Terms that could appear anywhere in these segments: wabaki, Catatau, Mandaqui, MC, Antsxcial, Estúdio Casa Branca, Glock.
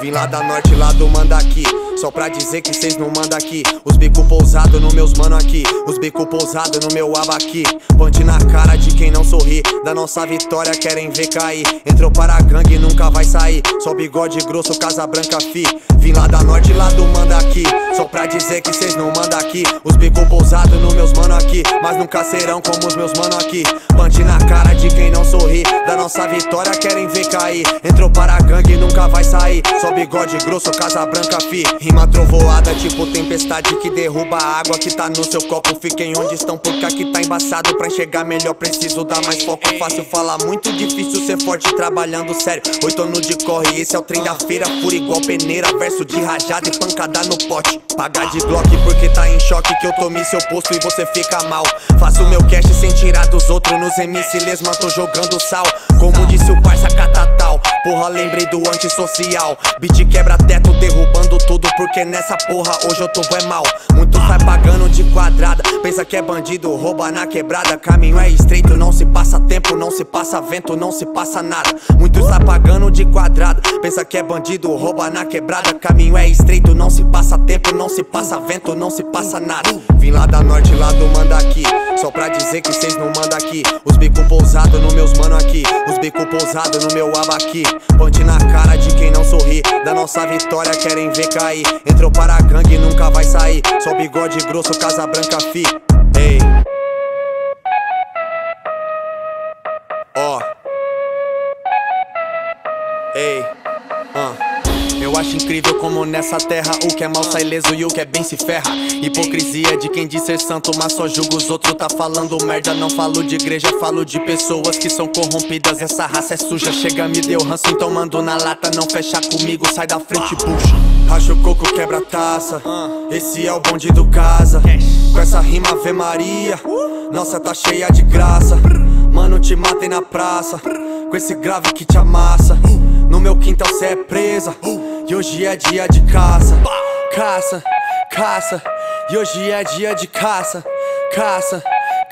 Vim lá da norte, lá do Mandaqui, só pra dizer que cês não manda aqui. Os bico pousado no meus mano aqui, os bico pousado no meu wabaki. Ponte na cara de quem não sorri, da nossa vitória querem ver cair. Entrou para a gangue e nunca vai sair, só bigode grosso, casa branca fi. Vim lá da norte, lá do Mandaqui, só pra dizer que cês não manda aqui. Os bico pousado no meus mano aqui, mas nunca serão como os meus mano aqui. Ponte na cara de quem não sorri, da nossa vitória querem ver cair. Entrou para a gangue e nunca vai sair, só bigode grosso, casa branca fi. Rima trovoada tipo tempestade que derruba a água que tá no seu copo. Fiquem onde estão porque aqui tá embaçado. Pra enxergar melhor preciso dar mais foco. Fácil falar, muito difícil ser forte trabalhando sério. 8 anos de corre, esse é o trem da feira. Fura igual peneira, verso de rajada e pancada no pote. Paga de Glock porque tá em choque que eu tomei seu posto e você fica mal. Faço meu cast sem tirar dos outros, nos MC lesma tô jogando sal. Como disse o parça Catatau, porra lembrei do antissocial. Beat quebra teto derrubando tudo, porque nessa porra hoje eu tô é mal. Muito sai pagando de quadrada, pensa que é bandido, rouba na quebrada. Caminho é estreito, não se passa tempo, não se passa vento, não se passa nada. Muito sai pagando de quadrada, pensa que é bandido, rouba na quebrada. Caminho é estreito, não se passa tempo, não se passa vento, não se passa nada. Vim lá da norte, lá do Mandaqui, só pra dizer que cês não manda aqui. Os bico pousado no meus mano aqui, os bico pousado no meu wabaki. Ponte na cara de quem não sorri, da nossa vitória querem ver cair. Entrou para a gangue e nunca vai sair, só bigode grosso, casa branca fi. Ei, ó, ei, eu acho incrível como nessa terra o que é mal sai leso e o que é bem se ferra. Hipocrisia de quem diz ser santo, mas só julga os outros, tá falando merda. Não falo de igreja, falo de pessoas que são corrompidas. Essa raça é suja, chega me deu ranço, então mando na lata. Não fecha comigo, sai da frente, puxa. Racha o coco, quebra a taça, esse é o bonde do casa. Com essa rima Ave Maria, nossa tá cheia de graça. Mano, te matem na praça, com esse grave que te amassa. No meu quintal cê é presa, e hoje é dia de caça. Caça, caça, e hoje é dia de caça. Caça,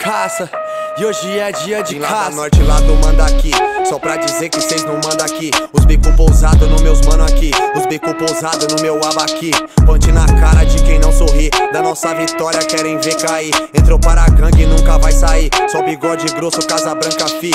caça, e hoje é dia de caça. Vim lá da norte, lá do Mandaqui, só pra dizer que cês não manda aqui. Os bico pousado no meus mano aqui, os bico pousado no meu wabaki. Ponte na cara de quem não sorri, da nossa vitória querem ver cair. Entrou para a gangue e nunca vai sair, só bigode grosso, casa branca fi.